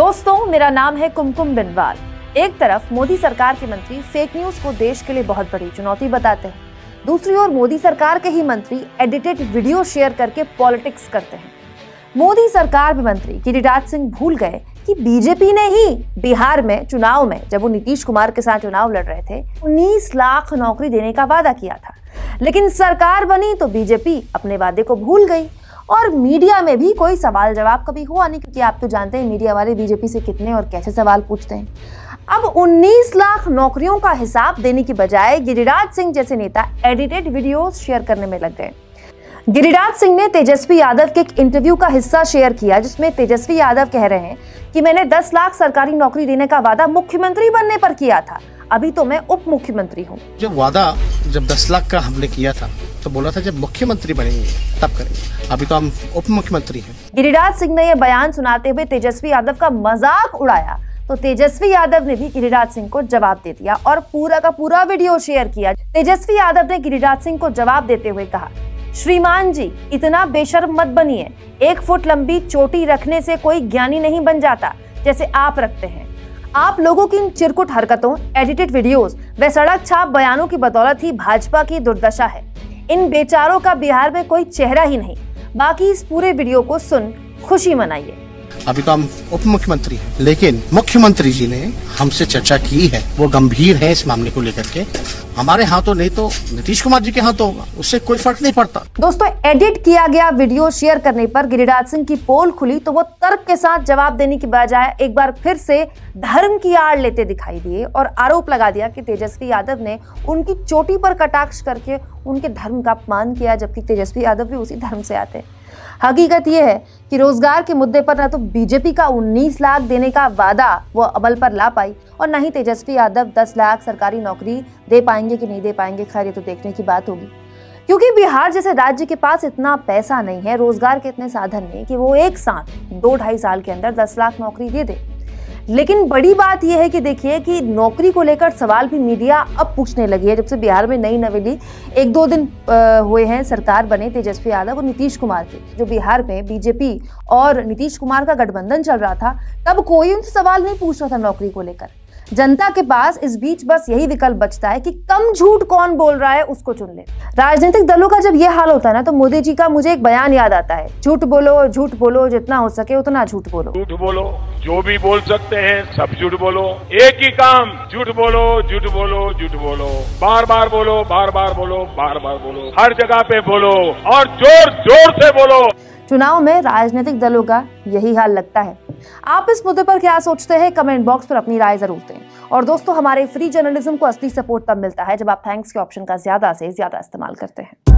दोस्तों, मेरा नाम है कुमकुम बिनवाल। एक तरफ मोदी सरकार के मंत्री फेक न्यूज को देश के लिए बहुत बड़ी चुनौती बताते हैं, दूसरी ओर मोदी सरकार के ही मंत्री एडिटेड वीडियो शेयर करके पॉलिटिक्स करते हैं। मोदी सरकार में मंत्री गिरिराज सिंह भूल गए कि बीजेपी ने ही बिहार में चुनाव में, जब वो नीतीश कुमार के साथ चुनाव लड़ रहे थे, 19 लाख नौकरी देने का वादा किया था। लेकिन सरकार बनी तो बीजेपी अपने वादे को भूल गई और मीडिया में भी कोई सवाल जवाब कभी हुआ नहीं, क्योंकि आप तो जानते हैं मीडिया वाले बीजेपी से कितने और कैसे सवाल पूछते हैं। अब 19 लाख नौकरियों का हिसाब देने की बजाय गिरिराज सिंह जैसे नेता एडिटेड वीडियोस शेयर करने में लग गए। गिरिराज सिंह ने तेजस्वी यादव के एक इंटरव्यू का हिस्सा शेयर किया, जिसमें तेजस्वी यादव कह रहे हैं कि मैंने 10 लाख सरकारी नौकरी देने का वादा मुख्यमंत्री बनने पर किया था, अभी तो मैं उप मुख्यमंत्री हूँ। जब वादा 10 लाख का हमने किया था तो बोला था जब मुख्यमंत्री बनेंगे तब करेंगे, अभी तो हम उप मुख्यमंत्री हैं। गिरिराज सिंह ने यह बयान सुनाते हुए तेजस्वी यादव का मजाक उड़ाया तो तेजस्वी यादव ने भी गिरिराज सिंह को जवाब दे दिया और पूरा का पूरा वीडियो शेयर किया। तेजस्वी यादव ने गिरिराज सिंह को जवाब देते हुए कहा, श्रीमान जी इतना बेशर्म मत बनिए, 1 फुट लंबी चोटी रखने से कोई ज्ञानी नहीं बन जाता जैसे आप रखते हैं। आप लोगों की इन चिरकुट हरकतों, एडिटेड वीडियोस व सड़क छाप बयानों की बदौलत ही भाजपा की दुर्दशा है। इन बेचारों का बिहार में कोई चेहरा ही नहीं। बाकी इस पूरे वीडियो को सुन खुशी मनाइए। अभी तो हम उप मुख्यमंत्री हैं, लेकिन मुख्यमंत्री जी ने हमसे चर्चा की है, वो गंभीर है इस मामले को लेकर के। हमारे हाथों नहीं तो नीतीश कुमार जी के हाथों होगा, उससे कोई फर्क नहीं पड़ता। दोस्तों, एडिट किया गया वीडियो शेयर करने पर गिरिराज सिंह की पोल खुली तो वो तर्क के साथ जवाब देने की बजाय एक बार फिर से धर्म की आड़ लेते दिखाई दिए और आरोप लगा दिया कि तेजस्वी यादव ने उनकी चोटी पर कटाक्ष करके उनके धर्म का अपमान किया, जबकि तेजस्वी यादव भी उसी धर्म से आते हैं। हकीकत यह है कि रोजगार के मुद्दे पर ना तो बीजेपी का 19 लाख देने का वादा वो अमल पर ला पाई और ना ही तेजस्वी यादव 10 लाख सरकारी नौकरी दे पाएंगे कि नहीं दे पाएंगे, खैर ये तो देखने की बात होगी। क्योंकि बिहार जैसे राज्य के पास इतना पैसा नहीं है, रोजगार के इतने साधन नहीं कि वो एक साथ 2-2.5 साल के अंदर 10 लाख नौकरी दे दे। लेकिन बड़ी बात यह है कि देखिए कि नौकरी को लेकर सवाल भी मीडिया अब पूछने लगी है, जब से बिहार में नई नवेली 1-2 दिन हुए हैं सरकार बने तेजस्वी यादव और नीतीश कुमार के। जो बिहार में बीजेपी और नीतीश कुमार का गठबंधन चल रहा था तब कोई उनसे सवाल नहीं पूछ रहा था नौकरी को लेकर। जनता के पास इस बीच बस यही विकल्प बचता है कि कम झूठ कौन बोल रहा है उसको चुन ले। राजनीतिक दलों का जब यह हाल होता है ना तो मोदी जी का मुझे एक बयान याद आता है, झूठ बोलो जितना हो सके उतना झूठ बोलो। झूठ बोलो, जो भी बोल सकते हैं सब झूठ बोलो, एक ही काम झूठ बोलो झूठ बोलो झूठ बोलो, बार बार बोलो बार बार बोलो बार बार बोलो, हर जगह पे बोलो और जोर जोर से बोलो। चुनाव में राजनीतिक दलों का यही हाल लगता है। आप इस मुद्दे पर क्या सोचते हैं? कमेंट बॉक्स पर अपनी राय जरूर दें। और दोस्तों, हमारे फ्री जर्नलिज्म को असली सपोर्ट तब मिलता है जब आप थैंक्स के ऑप्शन का ज्यादा से ज्यादा इस्तेमाल करते हैं।